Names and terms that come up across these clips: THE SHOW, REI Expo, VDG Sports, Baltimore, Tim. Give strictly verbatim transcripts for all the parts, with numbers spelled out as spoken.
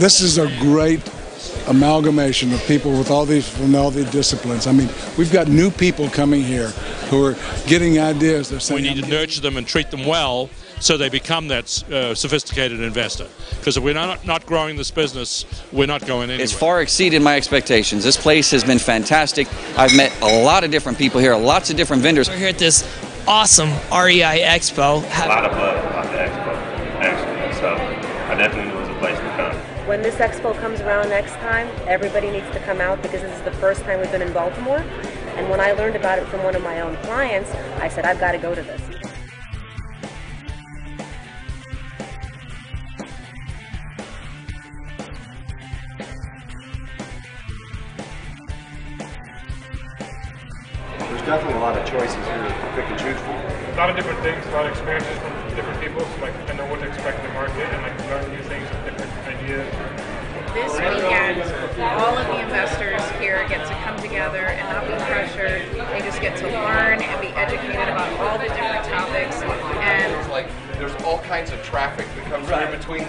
this is a great amalgamation of people with all these from all the disciplines. I mean, we've got new people coming here who are getting ideas. They're saying, we need to nurture them and treat them well so they become that uh, sophisticated investor. Because if we're not, not growing this business, we're not going anywhere. It's far exceeded my expectations. This place has been fantastic. I've met a lot of different people here, lots of different vendors. We're here at this awesome R E I Expo. A lot of love about the Expo, actually. So I definitely knew it was a place to come. When this Expo comes around next time, everybody needs to come out, because this is the first time we've been in Baltimore. And when I learned about it from one of my own clients, I said, I've got to go to this. There's definitely a lot of choices here to pick and choose from. A lot of different things, a lot of experiences from different people, so like I know what to expect in the market and like learn new things with different ideas. This weekend, all of the investors here get to come together and not be pressured. They just get to learn and be educated about all the different topics. And there's like there's all kinds of traffic that comes right in between.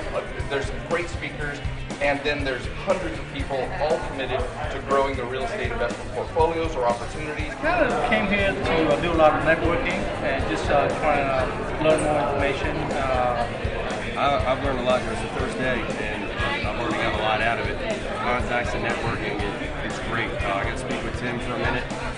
There's great speakers. And then there's hundreds of people all committed to growing their real estate investment portfolios or opportunities. I kind of came here to uh, do a lot of networking and just uh, trying to learn more information. Uh, I, I've learned a lot here. It's the first day, and I've already got a lot out of it. Contacts and networking, it, it's great. Uh, I got to speak with Tim for a minute.